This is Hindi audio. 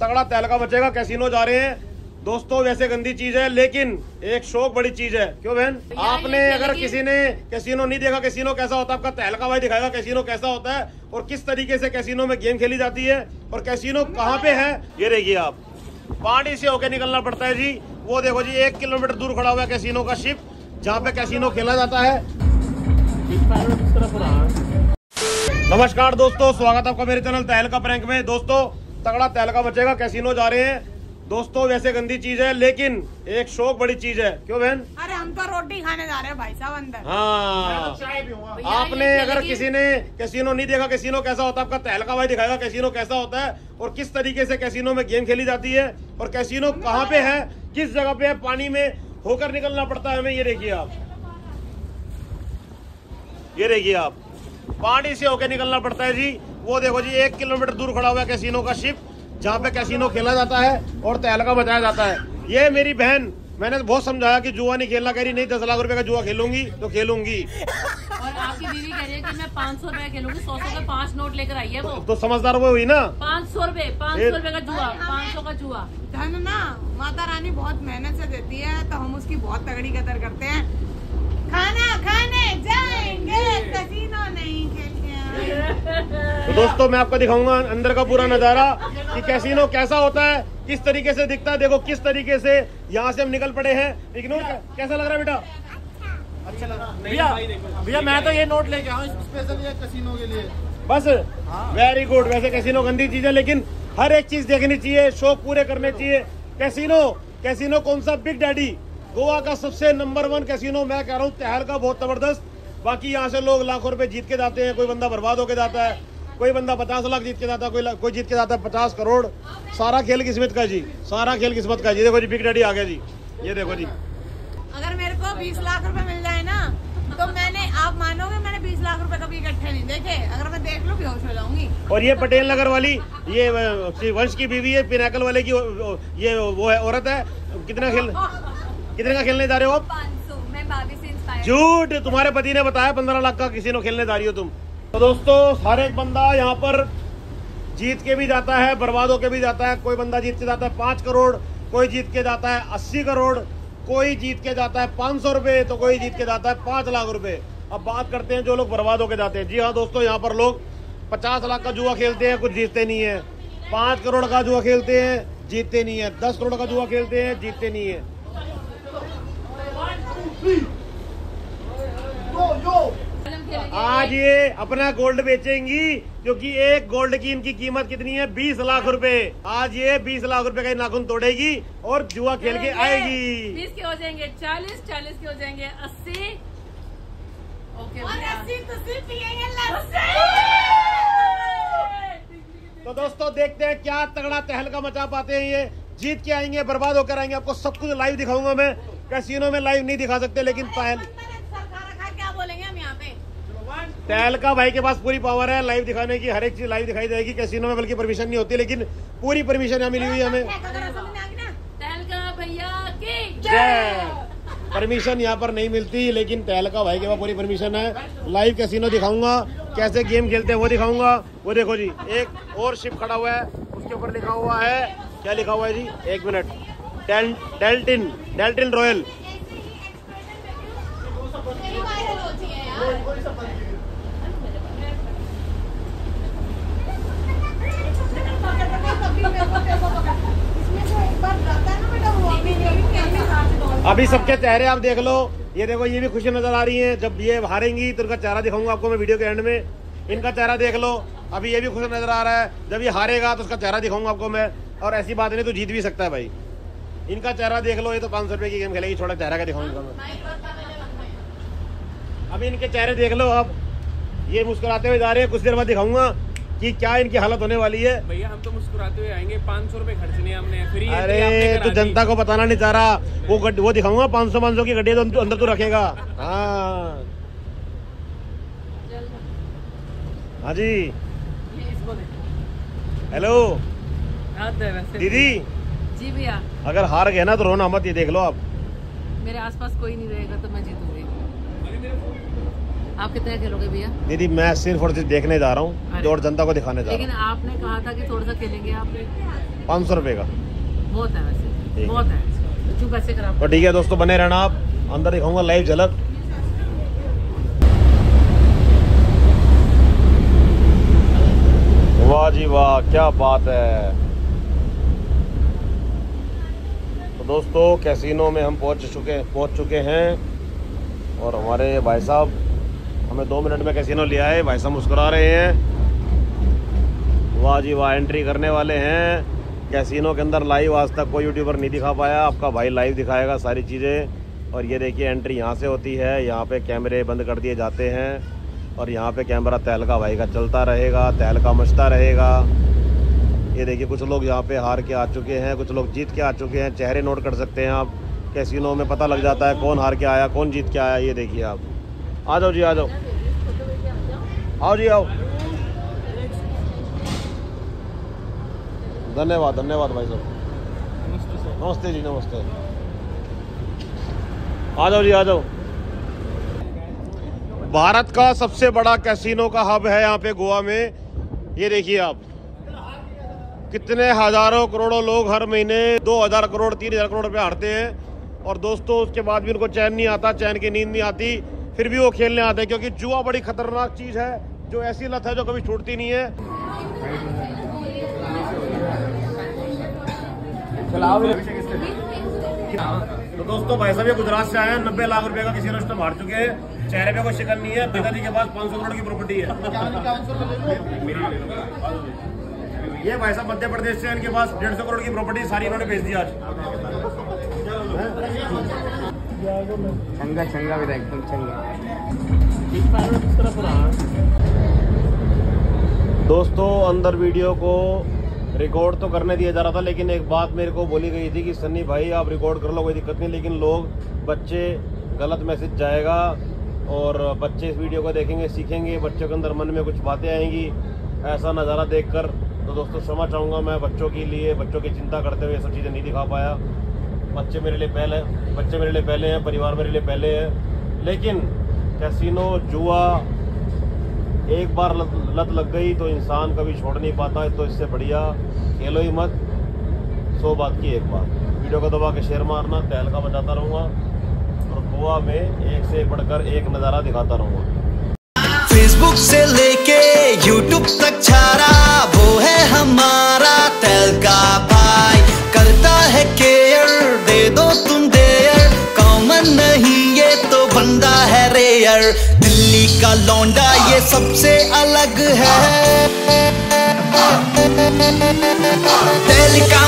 तगड़ा तहलका बचेगा। कैसीनो जा रहे हैं दोस्तों, वैसे गंदी चीज है लेकिन एक शौक बड़ी चीज है। क्यों बहन, आपने अगर किसी ने कैसीनो नहीं देखा, कैसीनो कैसा होता है, आपका तहलका भाई दिखाएगा कैसीनो कैसा होता है और किस तरीके से कैसीनो में गेम खेली जाती है और कैसीनो कहाँ पे है। ये देखिए आप, पानी से होके निकलना पड़ता है जी। वो देखो जी, 1 किलोमीटर दूर खड़ा हुआ है कैसीनो का शिप, जहाँ पे कैसीनो खेला जाता है। नमस्कार दोस्तों, स्वागत है आपका मेरे चैनल तहलका प्रैंक में। दोस्तों तगड़ा तहलका बचेगा, कैसीनो जा रहे हैं दोस्तों, वैसे गंदी चीज है लेकिन एक शौक बड़ी चीज है। क्यों बहन, अरे हम तो रोटी खाने जा रहे हैं भाई साहब अंदर। हाँ, तो आपने अगर किसी ने कैसीनो नहीं देखा, कैसीनो कैसा होता है, आपका तहलका भाई दिखाएगा कैसीनो कैसा होता है और किस तरीके से कैसीनो में गेम खेली जाती है और कैसीनो कहाँ पे है, किस जगह पे है, पानी में होकर निकलना पड़ता है हमें। ये देखिए आप, ये देखिए आप, पानी से होकर निकलना पड़ता है जी। वो देखो जी, 1 किलोमीटर दूर खड़ा हुआ है कैसीनो का शिप, जहाँ पे कैसीनो खेला जाता है और तहलका बजाया जाता है। ये मेरी बहन, मैंने बहुत समझाया कि जुआ नहीं खेलना, कह रही नहीं 10 लाख रुपए का जुआ खेलूंगी तो खेलूंगी। और आपकी बीवी कह रही है कि मैं 500 रुपए खेलूंगी, 100 का 5 नोट लेकर आई है वो। तो समझदार वो हुई ना, 500 रुपए का जुआ, 500 का जुआ। धन ना माता रानी बहुत मेहनत से देती है, तो हम उसकी बहुत तगड़ी कदर करते हैं। खाना खाने जाएंगे, कैसीनो नहीं खेलेंगे। तो दोस्तों मैं आपको दिखाऊंगा अंदर का पूरा नजारा कि कैसीनो कैसा होता है, किस तरीके से दिखता है। देखो किस तरीके से यहाँ से हम निकल पड़े हैं। इग्नोर, कैसा लग रहा है बेटा? अच्छा लग रहा भैया? भैया मैं तो ये नोट लेके आया हूं स्पेशल ये कैसीनो के लिए बस। Very good. वैसे कैसीनो गंदी चीज है लेकिन हर एक चीज देखनी चाहिए, शौक पूरे करने चाहिए। कैसीनो, कैसीनो कौन सा? बिग डैडी, गोवा का सबसे नंबर 1 कैसीनो। मैं कह रहा हूँ तहलका बहुत जबरदस्त। बाकी यहाँ से लोग लाखों रुपए जीत के जाते हैं, कोई बंदा बर्बाद होकर जाता है, कोई बंदा 50 लाख जीत के जाता है, कोई जीत के जाता है 50 करोड़। सारा खेल किस्मत का जी, सारा खेल किस्मत का जी। देखो जी, बिग डैडी आ गया जी। ये देखो जी, अगर मेरे को 20 लाख रुपए मिल जाए ना, तो मैंने, आप मानोगे, मैंने 20 लाख रुपए कभी इकट्ठे नहीं देखे। अगर मैं देख लूं बेहोश हो जाऊंगी। और ये पटेल नगर वाली, ये वंश की बीवी है, पिनाकल वाले की ये वो है, औरत है। कितने का खेलने जा रहे हो आप? झूठ, तुम्हारे पति ने बताया 15 लाख का कैसीनो खेलने जा रही हो तुम। तो दोस्तों हर एक बंदा यहाँ पर जीत के भी जाता है, बर्बाद होके भी जाता है। कोई बंदा जीत के जाता है 5 करोड़, कोई जीत के जाता है 80 करोड़, कोई जीत के जाता है 500 रुपये, तो कोई जीत के जाता है 5 लाख रुपए। अब बात करते हैं जो लोग बर्बाद होके जाते हैं। जी हाँ दोस्तों, यहाँ पर लोग 50 लाख का जुआ खेलते हैं, कुछ जीतते नहीं है। 5 करोड़ का जुआ खेलते हैं, जीतते नहीं है। 10 करोड़ का जुआ खेलते हैं, जीतते नहीं है। आज ये अपना गोल्ड बेचेंगी, क्योंकि एक गोल्ड की इनकी कीमत कितनी है? 20 लाख रुपए। आज ये 20 लाख रुपए का नाखून तोड़ेगी और जुआ खेल के आएगी। 20 के हो जाएंगे 40, 40 के हो जाएंगे 80। ओके, और 80 तो सिर्फ ये। तो दोस्तों देखते हैं क्या तगड़ा तहलका मचा पाते हैं ये। जीत के आएंगे, बर्बाद होकर आएंगे। आपको सब कुछ लाइव दिखाऊंगा मैं। कैसीनो में लाइव नहीं दिखा सकते, लेकिन तहलका भाई के पास पूरी पावर है लाइव दिखाने की। हर एक चीज लाइव दिखाई जाएगी कैसीनो में, बल्कि परमिशन नहीं होती, लेकिन पूरी परमिशन यहाँ मिली हुई हमें। तहलका भैया की जय। परमिशन यहाँ पर नहीं मिलती, लेकिन तहलका भाई के पास पूरी परमिशन है। लाइव कैसीनो दिखाऊंगा, कैसे गेम खेलते हैं वो दिखाऊंगा। वो देखो जी, एक और शिप खड़ा हुआ है, उसके ऊपर लिखा हुआ है, क्या लिखा हुआ है जी? एक मिनट, डेल्टिन रॉयल। अभी सबके चेहरे आप देख लो। ये देखो, ये भी खुशी नजर आ रही है। जब ये हारेंगी तो इनका चेहरा दिखाऊंगा आपको मैं वीडियो के एंड में। इनका चेहरा देख लो, अभी ये भी खुश नजर आ रहा है। जब ये हारेगा तो उसका चेहरा दिखाऊंगा आपको मैं। और ऐसी बात नहीं, तो जीत भी सकता है भाई। इनका चेहरा देख लो, ये तो 500 रुपए की गेम खेलेगी, छोटा चेहरा का दिखाऊंगा मैं। अभी इनके चेहरे देख लो आप, ये मुस्कुराते हुए जा रहे हैं। कुछ देर बाद दिखाऊंगा कि क्या इनकी हालत होने वाली है। भैया हम तो मुस्कुराते हुए आएंगे, 500 रुपए खर्चने हमने फ्री। अरे तो जनता को बताना नहीं चाह रहा वो दिखाऊंगा। 500 की गड्ढे तो अंदर तो रखेगा। हाँ जी, हेलो दीदी जी। भैया अगर हार गए ना तो रोना मत। ये देख लो आप, मेरे आसपास कोई नहीं रहेगा तो मैं जीतूंगी। आप कितने खेलोगे भैया? दीदी मैं सिर्फ और सिर्फ देखने जा रहा हूँ और जनता को दिखाने जा रहा हूँ। लेकिन आपने कहा था कि थोड़ा सा खेलेंगे आप। 500 रुपए का बहुत है वैसे, बहुत है चुका से खराब। तो ठीक है दोस्तों, बने रहना आप, अंदर दिखाऊंगा लाइव झलक। वाह जी वाह, क्या बात है। तो दोस्तों कैसीनो में हम पहुंच चुके हैं और हमारे भाई साहब हमें 2 मिनट में कैसीनो ले आए। भाई साहब मुस्कुरा रहे हैं। वाह जी वाह, एंट्री करने वाले हैं कैसीनो के अंदर। लाइव आज तक कोई यूट्यूबर नहीं दिखा पाया, आपका भाई लाइव दिखाएगा सारी चीज़ें। और ये देखिए एंट्री यहाँ से होती है, यहाँ पे कैमरे बंद कर दिए जाते हैं और यहाँ पे कैमरा तहलका भाई का चलता रहेगा, तहलका मचता रहेगा। ये देखिए कुछ लोग यहाँ पे हार के आ चुके हैं, कुछ लोग जीत के आ चुके हैं। चेहरे नोट कर सकते हैं आप, कैसीनो में पता लग जाता है कौन हार के आया कौन जीत के आया। ये देखिए आप, आ जाओ जी, आ जाओ, आओ जी आओ। धन्यवाद धन्यवाद भाई साहब, नमस्ते जी, नमस्ते, आ जाओ जी, आ जाओ। भारत का सबसे बड़ा कैसीनो का हब है यहाँ पे गोवा में। ये देखिए आप, कितने हजारों करोड़ों लोग हर महीने 2000 करोड़ 3000 करोड़ रुपये हारते हैं और दोस्तों उसके बाद भी उनको चैन नहीं आता, चैन की नींद नहीं आती, फिर भी वो खेलने आते हैं क्योंकि जुआ बड़ी खतरनाक चीज है, जो ऐसी लत है जो कभी छूटती नहीं है। तो दोस्तों भाई साहब ये गुजरात से आए हैं, 90 लाख रुपए का किसी रस्ते हार चुके हैं, चेहरे पे कोई शिकन नहीं है, बिग डैडी के पास 500 करोड़ की प्रॉपर्टी है। ये भाई साहब मध्य प्रदेश से, इनके पास 150 करोड़ की प्रॉपर्टी सारी इन्होंने बेच दी आज। चंगा चंगा भी एकदम चंगा। दोस्तों अंदर वीडियो को रिकॉर्ड तो करने दिया जा रहा था, लेकिन एक बात मेरे को बोली गई थी कि सन्नी भाई आप रिकॉर्ड कर लो कोई दिक्कत नहीं, लेकिन लोग बच्चे गलत मैसेज जाएगा और बच्चे इस वीडियो को देखेंगे, सीखेंगे, बच्चों के अंदर मन में कुछ बातें आएंगी ऐसा नज़ारा देखकर। तो दोस्तों क्षमा चाहूँगा मैं बच्चों के लिए, बच्चों की चिंता करते हुए ये सब चीज़ें नहीं दिखा पाया। बच्चे मेरे लिए पहले हैं, परिवार मेरे लिए पहले है, लेकिन कैसीनो जुआ एक बार लत लग गई तो इंसान कभी छोड़ नहीं पाता है। तो इससे बढ़िया खेलो ही मत, 100 बात की एक बात। वीडियो को दबा के शेयर मारना, तहलका बजाता रहूँगा और गोवा में एक से एक बढ़कर एक नज़ारा दिखाता रहूँगा। फेसबुक से लेके यूट्यूब तक छारा वो है हमारा तहलका भाई, करता है दो तुम देर, कॉमन नहीं ये तो बंदा है रेयर, दिल्ली का लौंडा ये सबसे अलग है।